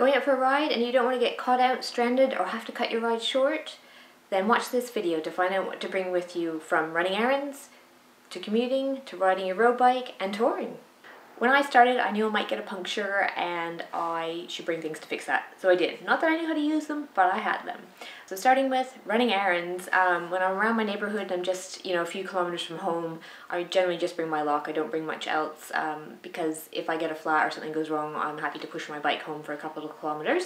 going out for a ride and you don't want to get caught out, stranded, or have to cut your ride short, then watch this video to find out what to bring with you from running errands, to commuting, to riding your road bike, and touring. When I started, I knew I might get a puncture and I should bring things to fix that. So I did. Not that I knew how to use them, but I had them. So starting with running errands, when I'm around my neighborhood and I'm just, a few kilometers from home, I generally just bring my lock. I don't bring much else because if I get a flat or something goes wrong, I'm happy to push my bike home for a couple of kilometers.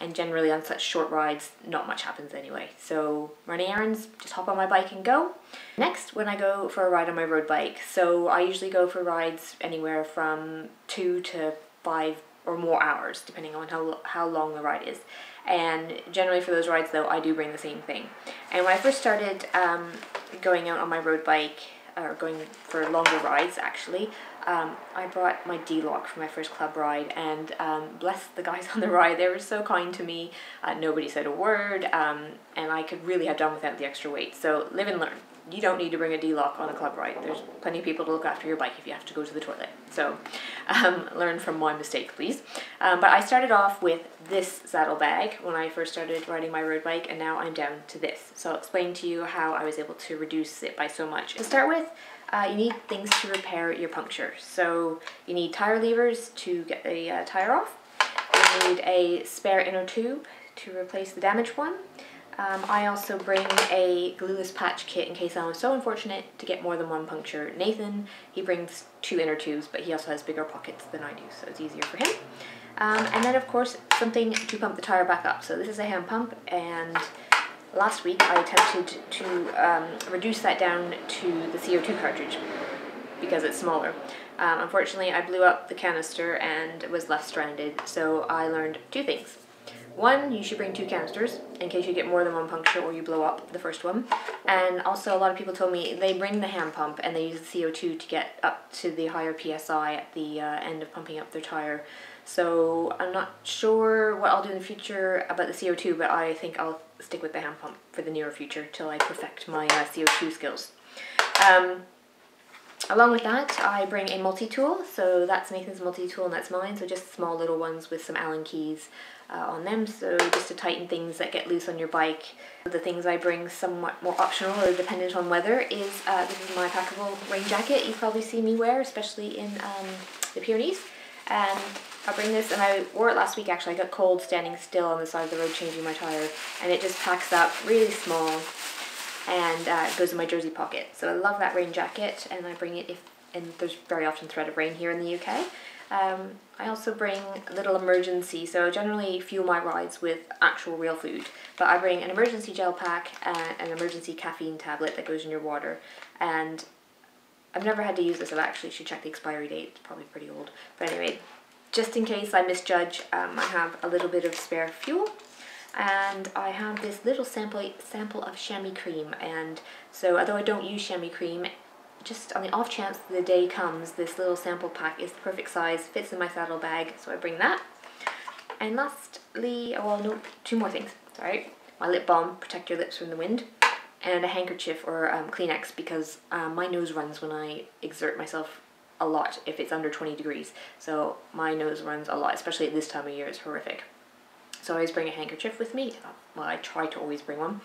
And generally on such short rides, not much happens anyway. So running errands, just hop on my bike and go. Next, when I go for a ride on my road bike. So I usually go for rides anywhere from 2 to 5 or more hours, depending on how long the ride is. And generally for those rides though, I do bring the same thing. And when I first started going out on my road bike, or going for longer rides actually, I brought my D-lock for my first club ride, and bless the guys on the ride, they were so kind to me. Nobody said a word, and I could really have done without the extra weight. So live and learn. You don't need to bring a D-lock on a club ride. There's plenty of people to look after your bike if you have to go to the toilet. So learn from my mistake, please. But I started off with this saddle bag when I first started riding my road bike, and now I'm down to this. So I'll explain to you how I was able to reduce it by so much. To start with, you need things to repair your puncture. So you need tire levers to get the tire off. You need a spare inner tube to replace the damaged one. I also bring a glueless patch kit in case I was so unfortunate to get more than one puncture. Nathan, he brings 2 inner tubes, but he also has bigger pockets than I do, so it's easier for him. And then of course, something to pump the tire back up. So this is a hand pump, and last week I attempted to reduce that down to the CO2 cartridge because it's smaller. Unfortunately, I blew up the canister and was left stranded, so I learned 2 things. One, you should bring 2 canisters in case you get more than one puncture or you blow up the first one. And also a lot of people told me they bring the hand pump and they use the CO2 to get up to the higher PSI at the end of pumping up their tire. So I'm not sure what I'll do in the future about the CO2, but I think I'll stick with the hand pump for the near future till I perfect my CO2 skills. Along with that, I bring a multi-tool, so that's Nathan's multi-tool and that's mine, so just small little ones with some Allen keys on them, so just to tighten things that get loose on your bike. The things I bring, somewhat more optional or dependent on weather, is this is my packable rain jacket you've probably seen me wear, especially in the Pyrenees. And I bring this, and I wore it last week actually. I got cold standing still on the side of the road changing my tire, and it just packs up really small, and it goes in my jersey pocket. So I love that rain jacket, and I bring it and there's very often threat of rain here in the UK. I also bring a little emergency, so I generally fuel my rides with actual real food, but I bring an emergency gel pack and an emergency caffeine tablet that goes in your water. And I've never had to use this, I actually should check the expiry date, it's probably pretty old. But anyway, just in case I misjudge, I have a little bit of spare fuel. And I have this little sample of chamois cream, and so although I don't use chamois cream, just on the off chance the day comes, this little sample pack is the perfect size, fits in my saddle bag, so I bring that. And lastly, well no, 2 more things, sorry. My lip balm, protect your lips from the wind, and a handkerchief or Kleenex, because my nose runs when I exert myself a lot if it's under 20 degrees. So my nose runs a lot, especially at this time of year, it's horrific. So I always bring a handkerchief with me, well I try to always bring one,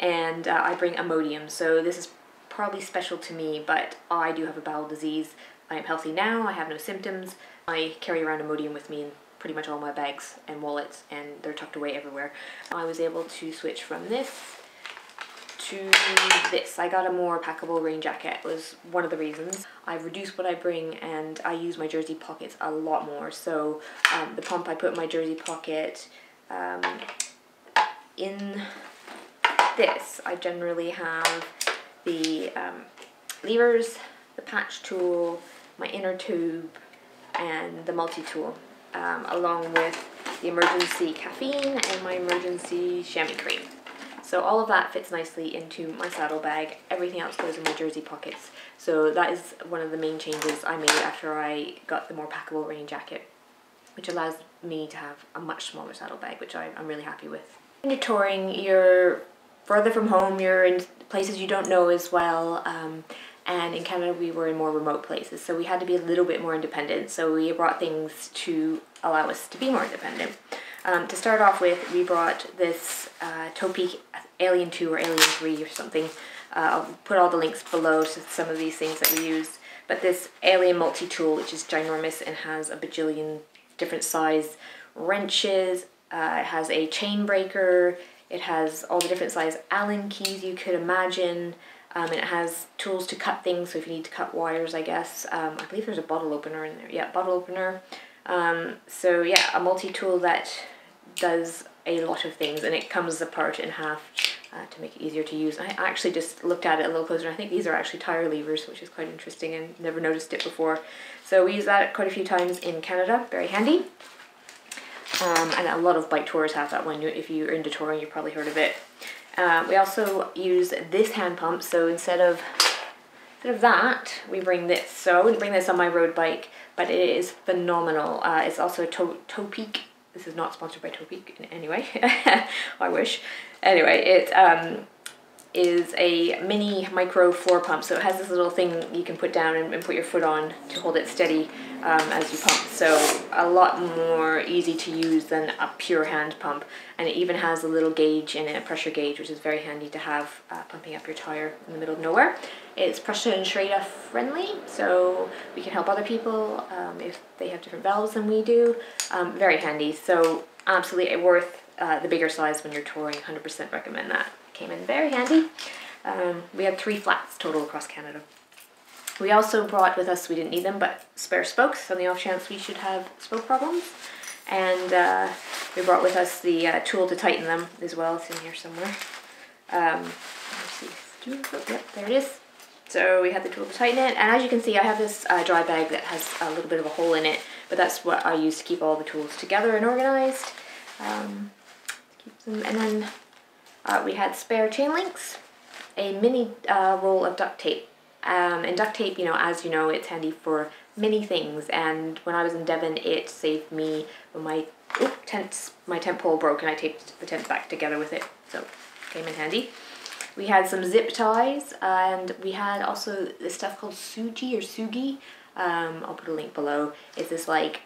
and I bring Imodium. So this is probably special to me, but I do have a bowel disease. I am healthy now, I have no symptoms. I carry around Imodium with me in pretty much all my bags and wallets, and they're tucked away everywhere. I was able to switch from this to this. I got a more packable rain jacket, was one of the reasons. I've reduced what I bring, and I use my jersey pockets a lot more. So the pump I put in my jersey pocket. In this, I generally have the levers, the patch tool, my inner tube, and the multi-tool, along with the emergency caffeine and my emergency chamois cream. So all of that fits nicely into my saddle bag. Everything else goes in my jersey pockets. So that is one of the main changes I made after I got the more packable rain jacket, which allows me to have a much smaller saddle bag, which I'm really happy with. When you're touring, you're further from home, you're in places you don't know as well, and in Canada we were in more remote places, so we had to be a little bit more independent, so we brought things to allow us to be more independent. To start off with, we brought this Topeak Alien II or Alien 3 or something. I'll put all the links below to some of these things that we used. But this Alien multi-tool, which is ginormous and has a bajillion different size wrenches. It has a chain breaker. It has all the different size Allen keys you could imagine. And it has tools to cut things, so if you need to cut wires, I guess. I believe there's a bottle opener in there. Yeah, bottle opener. So yeah, a multi-tool that does a lot of things, and it comes apart in half to make it easier to use. I actually just looked at it a little closer, and I think these are actually tire levers, which is quite interesting, and never noticed it before. So we use that quite a few times in Canada, very handy. And a lot of bike tours have that one. If you're into touring, you've probably heard of it. We also use this hand pump, so instead of that, we bring this. So I wouldn't bring this on my road bike, but it is phenomenal. It's also a Topeak. This is not sponsored by Topeak in any way. I wish. Anyway, it is a mini micro floor pump, so it has this little thing you can put down and put your foot on to hold it steady as you pump. So a lot more easy to use than a pure hand pump, and it even has a little gauge in it, a pressure gauge, which is very handy to have pumping up your tire in the middle of nowhere. It's Presta and Schrader friendly, so we can help other people if they have different valves than we do. Very handy, so absolutely worth the bigger size when you're touring. 100% recommend that. Came in very handy. We had 3 flats total across Canada. We also brought with us, we didn't need them, but spare spokes on the off chance we should have spoke problems. And we brought with us the tool to tighten them as well. It's in here somewhere. Yep, there it is. So we had the tool to tighten it, and as you can see I have this dry bag that has a little bit of a hole in it, but that's what I use to keep all the tools together and organized. And then we had spare chain links, a mini roll of duct tape. And duct tape, you know, as you know, it's handy for many things. And when I was in Devon, it saved me when my tent pole broke and I taped the tent back together with it. So it came in handy. We had some zip ties, and we had also this stuff called suji or sugi. I'll put a link below. It's this like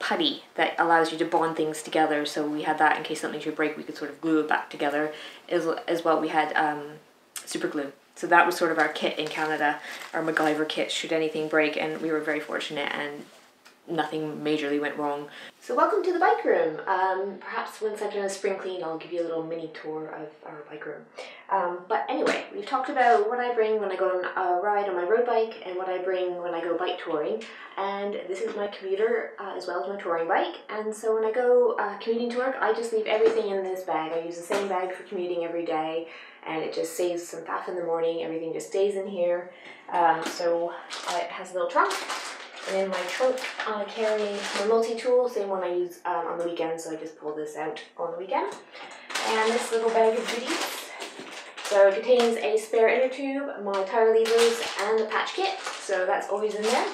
putty that allows you to bond things together, so we had that in case something should break, we could sort of glue it back together. As well, we had super glue. So that was sort of our kit in Canada, our MacGyver kit, should anything break, and we were very fortunate and nothing majorly went wrong. So welcome to the bike room. Perhaps once I've done a spring clean, I'll give you a little mini tour of our bike room. But anyway, we've talked about what I bring when I go on a ride on my road bike and what I bring when I go bike touring. And this is my commuter as well as my touring bike. And so when I go commuting to work, I just leave everything in this bag. I use the same bag for commuting every day, and it just saves some faff in the morning. Everything just stays in here. So it has a little trunk. And in my trunk, I carry my multi-tool, same one I use on the weekend, so I just pull this out on the weekend. And this little bag of goodies. So it contains a spare inner tube, my tire levers, and a patch kit, so that's always in there.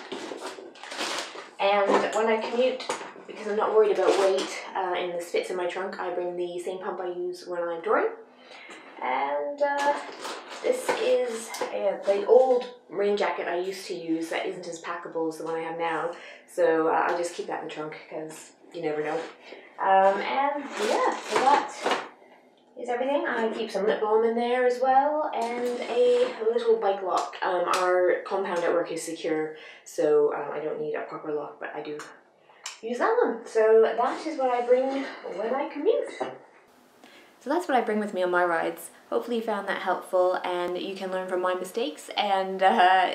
And when I commute, because I'm not worried about weight and this fits in my trunk, I bring the same pump I use when I'm touring. And this is the old rain jacket I used to use that isn't as packable as the one I have now, so I'll just keep that in the trunk because you never know. And yeah, so that is everything. I keep some lip balm in there as well, and a little bike lock. Our compound at work is secure, so I don't need a proper lock, but I do use that one. So that is what I bring when I commute. So that's what I bring with me on my rides. Hopefully you found that helpful and you can learn from my mistakes, and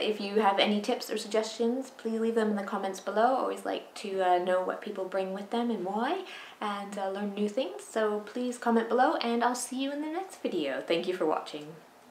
if you have any tips or suggestions, please leave them in the comments below. I always like to know what people bring with them and why, and learn new things, so please comment below, and I'll see you in the next video. Thank you for watching.